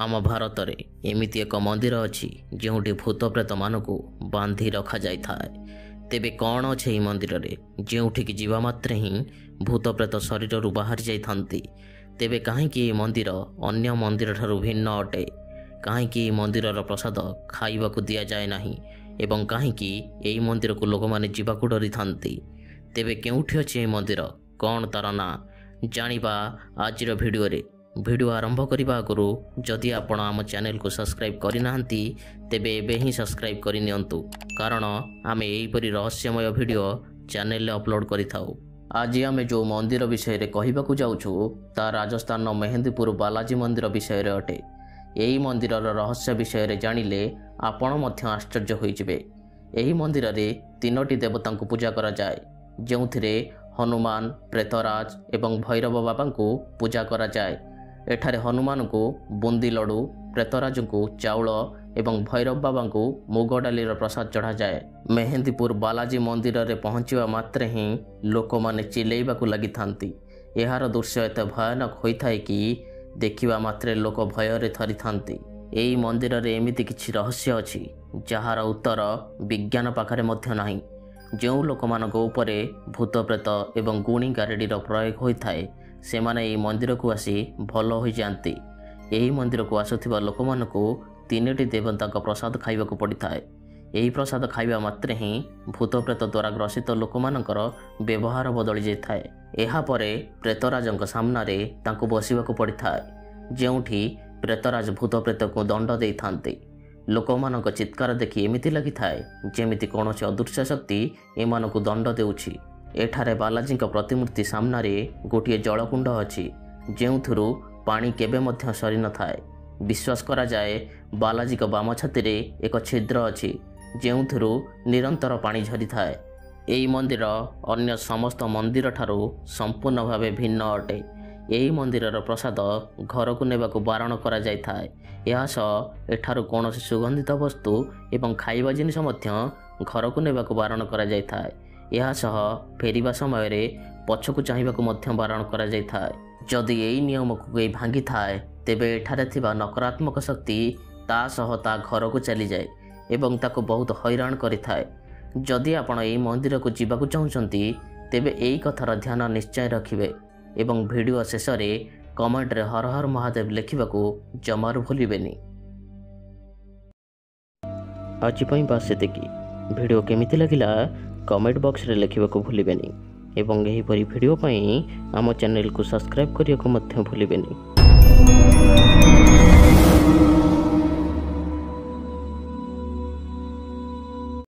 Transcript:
आम भारत में एमती एक मंदिर अच्छी जोटी भूत प्रेत मानक बांधि रखा जाए। तेबे कौन अच्छे मंदिर में जोठिक जीवा मात्र ही भूत प्रेत शरीर बाहरी जाती। तेबे कहीं मंदिर अन्य मंदिर ठारू भिन्न अटे। कहीं मंदिर प्रसाद खाइबा दि जाए ना एवं कहीं मंदिर को लोक मैंने जावाक डरी था। तेबे क्योंठि अच्छे मंदिर कौन तार ना जाना आज भिडियो। वीडियो आरंभ करने आगुरी जदि आपण आम चैनल को सब्सक्राइब करना तेबे एबे ही सब्सक्राइब करनियंतु, कारण आमे एहिपरि रहस्यमय वीडियो चैनल अपलोड करि थाउ। आज आम जो मंदिर विषय रे कहिबाकु जाउछु ता राजस्थान मेहंदीपुर बालाजी मंदिर विषय रे अटे। एही मंदिर रहस्य विषय रे जानिले आपण मध्य आश्चर्य होइजिबे। एही मंदिर रे तीनोटी देवता को पूजा करा जाए, जेउथिरे हनुमान, प्रेतराज एवं भैरव बाबा को पूजा करा जाए। एठारे हनुमान को बुंदी लड़ू, प्रेतराज को चाउल एवं भैरव बाबा को मुग डाली प्रसाद चढ़ा जाए। मेहंदीपुर बालाजी मंदिर रे पहुँचवा मात्र ही लोक मैंने चिलेइबाकु लागि थांती। यार दृश्य एत भयानक होता है कि देखा मात्रे लोक भय रे थरी थांती। एई मंदिर रे एमिति किछि रहस्य अछि जार उत्तर विज्ञान पाखरे मध्य नाही। जो लोक मानक उपरे भूत प्रेत एवं गुणी गारेडीर प्रयोग होता है से माने ये मंदिर को आसी भल हो जाती। यही मंदिर को आसुवा लोक मान तीनो देवता प्रसाद खाइबा को पड़ता है। यही प्रसाद खाइबा मात्र ही भूत प्रेत द्वारा ग्रसित लोक मान व्यवहार बदली जाता है। यापर प्रेतराज सामना रे तांको बसिबा को पड़ता है, जोठी प्रेतराज भूत प्रेत को दंड दे था। लोक मान चित्कार देखि एमती लगी थाए जेमिति कौन अदृश्य शक्ति एम को दंड देउछि। एठारे बालाजी का प्रतिमूर्ति सामना रे गोटे जलकुंड अच्छी जो पानी केबे सरी न थाए। विश्वास करा जाए बालाजी का बाम छाती रे एक छिद्र अच्छी जो निरंतर पानी झरी थाए। यही मंदिर अन्य समस्त मंदिर ठारू संपूर्ण भावे भिन्न अटे। यही मंदिर प्रसाद घर को नेबाकु बारण करा जाय थाए। यह सह एठारू कोनोसी सुगंधित वस्तु एवं खाइबा जिनिष मध्य घर को नेबाकु बारण करा जाय थाए। यह सह फेरिबा समय रे पछकु चाहिबाकु मध्य बारण करा जाय थाए। जदि एई नियम को कोई भांगी थाए तेबे एठारे थिबा नकारात्मक शक्ति ता सह ता घर को चली जाए एवं ताको बहुत हैरान करि थाए। जदि आपण एई मंदिर को जीवाकु चाहुचंती तेबे एई कथार ध्यान निश्चय रखिबे एवं वीडियो शेष रे कमेंट रे हर हर महादेव लिखिबाकु जमार भूलिबेनी। आज पई बास सेतेकी वीडियो केमिति लागिला कमेंट बॉक्स रे लिखिबा को भूलिबेनी एवं एही परि वीडियो पई आम चैनल को सब्सक्राइब करिया को मध्य भूलिबेनी।